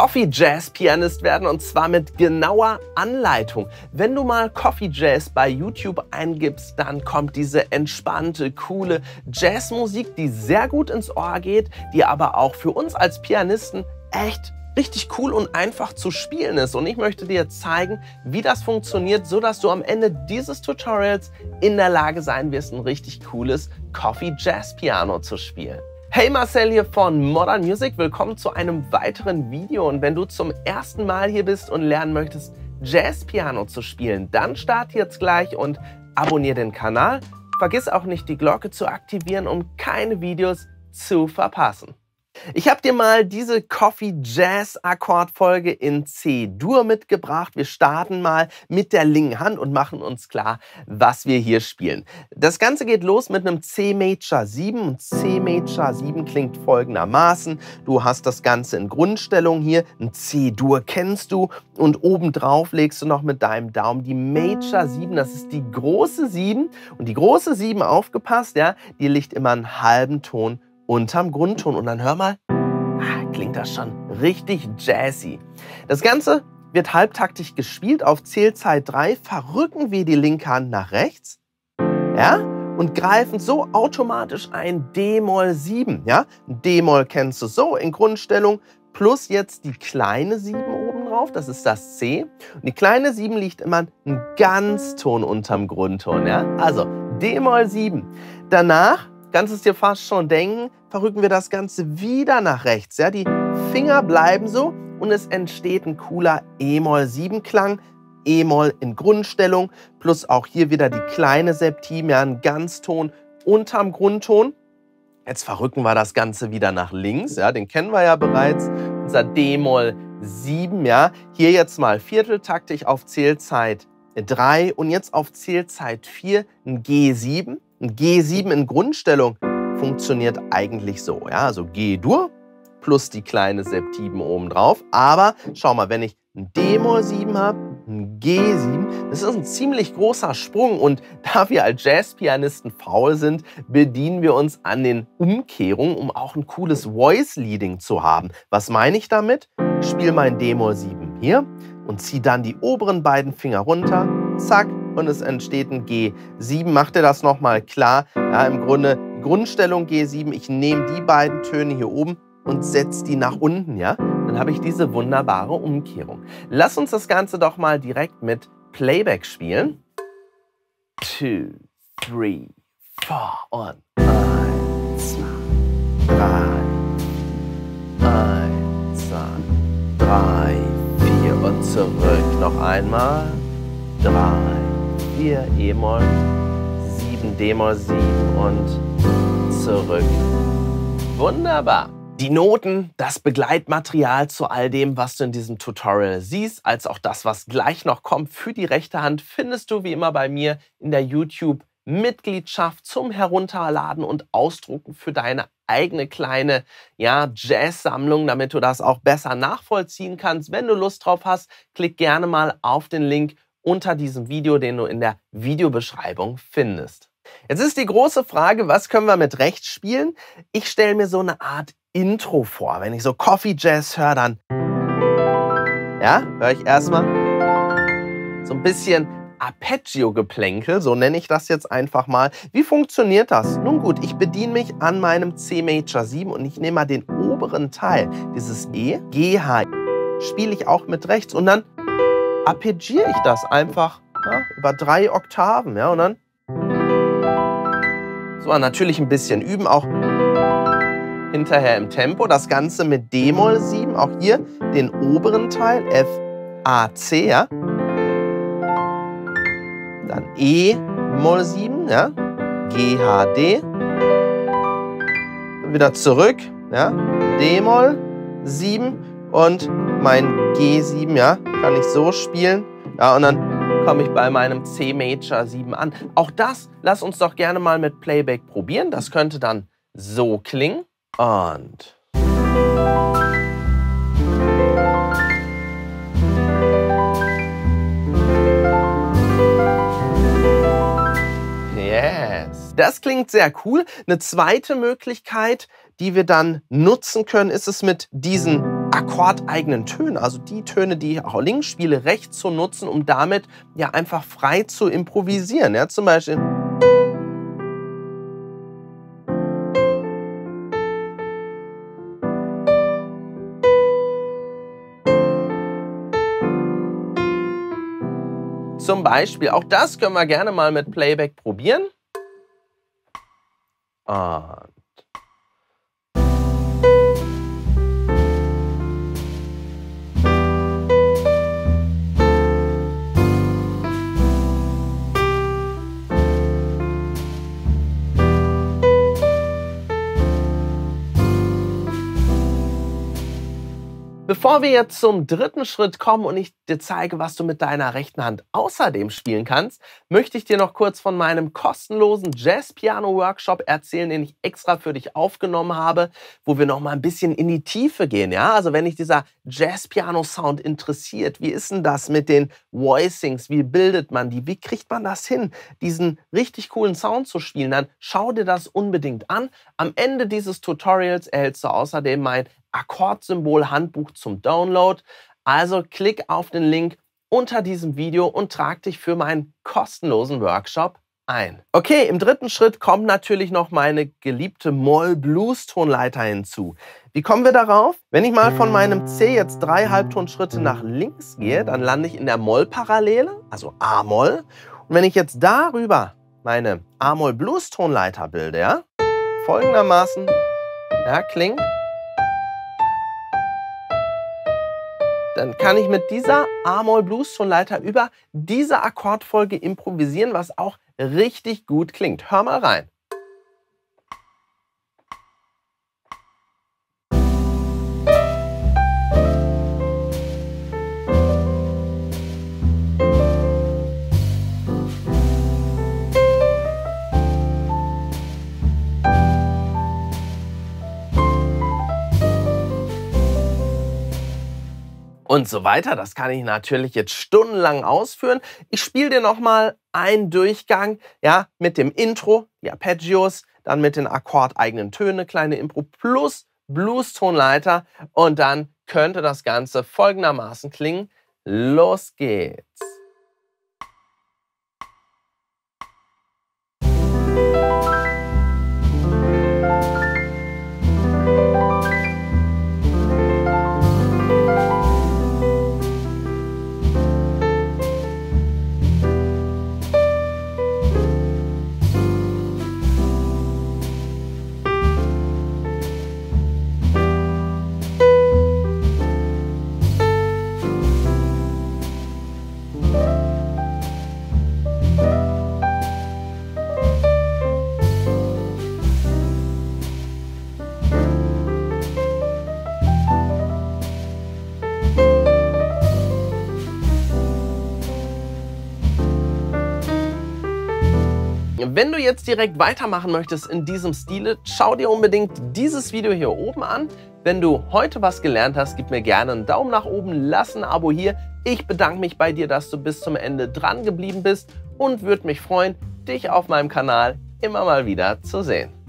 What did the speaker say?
Coffee Jazz Pianist werden, und zwar mit genauer Anleitung. Wenn du mal Coffee Jazz bei YouTube eingibst, dann kommt diese entspannte, coole Jazzmusik, die sehr gut ins Ohr geht, die aber auch für uns als Pianisten echt richtig cool und einfach zu spielen ist. Und ich möchte dir zeigen, wie das funktioniert, sodass du am Ende dieses Tutorials in der Lage sein wirst, ein richtig cooles Coffee Jazz Piano zu spielen. Hey, Marcel hier von Modern Music, willkommen zu einem weiteren Video. Und wenn du zum ersten Mal hier bist und lernen möchtest, Jazzpiano zu spielen, dann start jetzt gleich und abonniere den Kanal. Vergiss auch nicht, die Glocke zu aktivieren, um keine Videos zu verpassen. Ich habe dir mal diese Coffee Jazz Akkordfolge in C-Dur mitgebracht. Wir starten mal mit der linken Hand und machen uns klar, was wir hier spielen. Das Ganze geht los mit einem C Major 7 und C Major 7 klingt folgendermaßen. Du hast das Ganze in Grundstellung hier, ein C-Dur kennst du, und obendrauf legst du noch mit deinem Daumen die Major 7, das ist die große 7, und die große 7, aufgepasst, ja, die liegt immer einen halben Ton unterm Grundton. Und dann hör mal, klingt das schon richtig jazzy. Das Ganze wird halbtaktig gespielt. Auf Zählzeit 3 verrücken wir die linke Hand nach rechts, ja, und greifen so automatisch ein d-Moll 7. Ja? d-Moll kennst du so in Grundstellung, plus jetzt die kleine 7 oben drauf, das ist das C. Und die kleine 7 liegt immer einen Ganzton unterm Grundton. Ja? Also d-Moll 7. Danach kannst du es dir fast schon denken, verrücken wir das Ganze wieder nach rechts. Ja? Die Finger bleiben so und es entsteht ein cooler E-Moll-7-Klang. E-Moll in Grundstellung, plus auch hier wieder die kleine Septime, ja, ein Ganzton unterm Grundton. Jetzt verrücken wir das Ganze wieder nach links. Ja? Den kennen wir ja bereits, unser D-Moll-7. Ja? Hier jetzt mal vierteltaktig auf Zählzeit 3 und jetzt auf Zählzeit 4 ein G7. Ein G7 in Grundstellung funktioniert eigentlich so, ja, also G-Dur plus die kleine Septime oben drauf. Aber schau mal, wenn ich ein d-Moll-7 habe, ein G7, das ist ein ziemlich großer Sprung, und da wir als Jazzpianisten faul sind, bedienen wir uns an den Umkehrungen, um auch ein cooles Voice-Leading zu haben. Was meine ich damit? Ich spiele mein d-Moll-7 hier und ziehe dann die oberen beiden Finger runter, zack, und es entsteht ein G7. Mach dir das nochmal klar. Ja, im Grunde Grundstellung G7. Ich nehme die beiden Töne hier oben und setze die nach unten. Ja? Dann habe ich diese wunderbare Umkehrung. Lass uns das Ganze doch mal direkt mit Playback spielen. 2, 3, 4 und 1, 2, 3. 1, 2, 3, 4 und zurück. Noch einmal. 3, 4, E-Moll, 7, D-Moll, 7 und zurück. Wunderbar! Die Noten, das Begleitmaterial zu all dem, was du in diesem Tutorial siehst, als auch das, was gleich noch kommt für die rechte Hand, findest du wie immer bei mir in der YouTube-Mitgliedschaft zum Herunterladen und Ausdrucken für deine eigene kleine, ja, Jazz-Sammlung, damit du das auch besser nachvollziehen kannst. Wenn du Lust drauf hast, klick gerne mal auf den Link unter diesem Video, den du in der Videobeschreibung findest. Jetzt ist die große Frage, was können wir mit rechts spielen? Ich stelle mir so eine Art Intro vor. Wenn ich so Coffee Jazz höre, dann, ja, höre ich erstmal so ein bisschen Arpeggio-Geplänkel, so nenne ich das jetzt einfach mal. Wie funktioniert das? Nun gut, ich bediene mich an meinem C Major 7 und ich nehme mal den oberen Teil, dieses E, G, H, spiele ich auch mit rechts und dann arpeggiere ich das einfach, ja, über 3 Oktaven, ja, und dann so, natürlich ein bisschen üben, auch hinterher im Tempo. Das Ganze mit d-Moll 7, auch hier den oberen Teil, F, A, C, ja, dann E-Moll 7, ja, G, H, D, wieder zurück, ja, d-Moll 7 und mein G7, ja, kann ich so spielen. Ja, und dann komme ich bei meinem C Major 7 an. Auch das, lass uns doch gerne mal mit Playback probieren. Das könnte dann so klingen. Und yes. Das klingt sehr cool. Eine zweite Möglichkeit, die wir dann nutzen können, ist es mit diesen akkordeigenen Töne, also die Töne, die ich auch links spiele, rechts zu nutzen, um damit ja einfach frei zu improvisieren. Ja, zum Beispiel. Zum Beispiel, auch das können wir gerne mal mit Playback probieren. Und bevor wir jetzt zum dritten Schritt kommen und ich dir zeige, was du mit deiner rechten Hand außerdem spielen kannst, möchte ich dir noch kurz von meinem kostenlosen Jazz-Piano-Workshop erzählen, den ich extra für dich aufgenommen habe, wo wir noch mal ein bisschen in die Tiefe gehen. Ja? Also wenn dich dieser Jazz-Piano-Sound interessiert, wie ist denn das mit den Voicings, wie bildet man die, wie kriegt man das hin, diesen richtig coolen Sound zu spielen, dann schau dir das unbedingt an. Am Ende dieses Tutorials erhältst du außerdem mein Akkordsymbol-Handbuch zum Download. Also klick auf den Link unter diesem Video und trag dich für meinen kostenlosen Workshop ein. Okay, im dritten Schritt kommt natürlich noch meine geliebte Moll-Blues-Tonleiter hinzu. Wie kommen wir darauf? Wenn ich mal von meinem C jetzt 3 Halbtonschritte nach links gehe, dann lande ich in der Moll-Parallele, also A-Moll. Und wenn ich jetzt darüber meine A-Moll-Blues-Tonleiter bilde, ja, folgendermaßen, ja, klingt, dann kann ich mit dieser A-Moll-Blues-Tonleiter über diese Akkordfolge improvisieren, was auch richtig gut klingt. Hör mal rein. Und so weiter. Das kann ich natürlich jetzt stundenlang ausführen. Ich spiele dir nochmal einen Durchgang, ja, mit dem Intro, die Arpeggios, dann mit den akkordeigenen Töne, kleine Impro plus Blues-Tonleiter und dann könnte das Ganze folgendermaßen klingen. Los geht's! Wenn du jetzt direkt weitermachen möchtest in diesem Stile, schau dir unbedingt dieses Video hier oben an. Wenn du heute was gelernt hast, gib mir gerne einen Daumen nach oben, lass ein Abo hier. Ich bedanke mich bei dir, dass du bis zum Ende dran geblieben bist und würde mich freuen, dich auf meinem Kanal immer mal wieder zu sehen.